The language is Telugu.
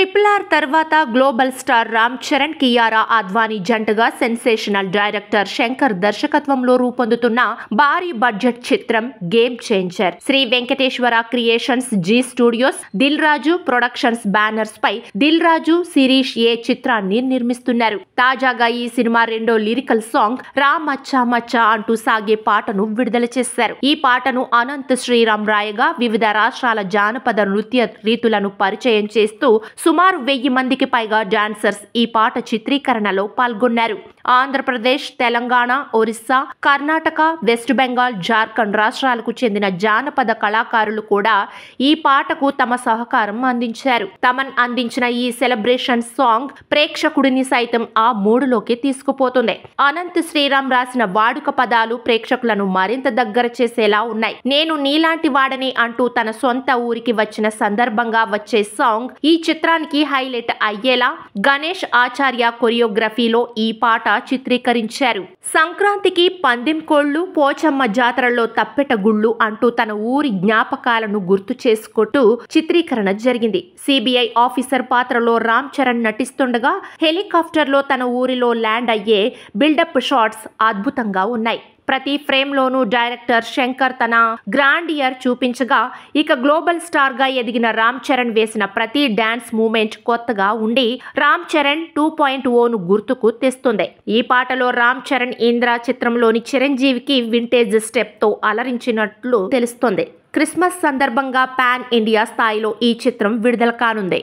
ట్రిపుల్ ఆర్ తర్వాత గ్లోబల్ స్టార్ రామ్ చరణ్, కియారా అద్వానీ జంటగా సెన్సేషనల్ డైరెక్టర్ శంకర్ దర్శకత్వంలో రూపొందుతున్న భారీ బడ్జెట్ చిత్రం game changer. Sri Venkateswara creations, Zee studios, Dil Raju productions banners పై దిల్ రాజు, శిరీష్ ఏ చిత్రాన్ని నిర్మిస్తున్నారు. తాజాగా ఈ సినిమా రెండో లిరికల్ సాంగ్ రామచ్చా మచ్చా అంటూ సాగే పాటను విడుదల చేశారు. ఈ పాటను అనంత్ శ్రీరామ్ రాయగా వివిధ రాష్ట్రాల జానపద నృత్య రీతులను పరిచయం చేస్తూ సుమారు 1000 మందికి పైగా డాన్సర్స్ ఈ పాట చిత్రీకరణలో పాల్గొన్నారు. ఆంధ్రప్రదేశ్, తెలంగాణ, ఒరిస్సా, కర్ణాటక, వెస్ట్ బెంగాల్, జార్ఖండ్ రాష్ట్రాలకు చెందిన జానపద కళాకారులు కూడా ఈ పాటకు తమ సహకారం అందించారు. తమన్ అందించిన ఈ సెలబ్రేషన్ సాంగ్ ప్రేక్షకుడిని సైతం ఆ మూడులోకి తీసుకుపోతుంది. అనంత్ శ్రీరామ్ రాసిన వాడుక పదాలు ప్రేక్షకులను మరింత దగ్గర చేసేలా ఉన్నాయి. నేను నీలాంటి వాడని అంటూ తన సొంత ఊరికి వచ్చిన సందర్భంగా వచ్చే సాంగ్ ఈ చిత్రానికి హైలైట్ అయ్యేలా గణేష్ ఆచార్య కొరియోగ్రఫీలో ఈ పాట చిత్రీకరించారు. సంక్రాంతికి పందెం కోళ్లు, పోచమ్మ జాతరలో తప్పెట గుళ్ళు అంటూ తన ఊరి జ్ఞాపకాలను గుర్తు చేసుకుంటూ చిత్రీకరణ జరిగింది. సిబిఐ ఆఫీసర్ పాత్రలో రామ్ చరణ్ నటిస్తుండగా హెలికాప్టర్లో తన ఊరిలో ల్యాండ్ అయ్యే బిల్డప్ షాట్స్ అద్భుతంగా ఉన్నాయి. ప్రతి ఫ్రేమ్లోనూ డైరెక్టర్ శంకర్ తన గ్రాండియర్ చూపించగా, ఇక గ్లోబల్ స్టార్గా ఎదిగిన రామ్ చరణ్ వేసిన ప్రతి డ్యాన్స్ మూమెంట్ కొత్తగా ఉండి రామ్ చరణ్ 2.0ను గుర్తుకు తెస్తుంది. ఈ పాటలో రామ్ చరణ్ ఇంద్ర చిత్రంలోని చిరంజీవికి వింటేజ్ స్టెప్తో అలరించినట్లు తెలుస్తుంది. క్రిస్మస్ సందర్భంగా పాన్ ఇండియా స్థాయిలో ఈ చిత్రం విడుదల కానుంది.